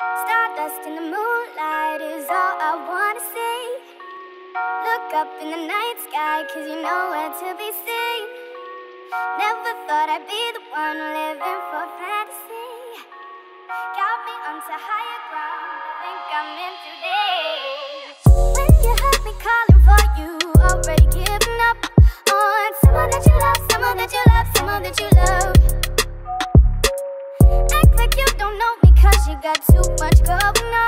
Stardust in the moonlight is all I wanna see. Look up in the night sky, cause you know where to be seen. Never thought I'd be the one living for fantasy. Got me onto higher ground, I think I'm in today. When you heard me calling for you, already giving up on someone that you love, someone that you love, someone that you love. Act like you don't know me, cause you got too much going on.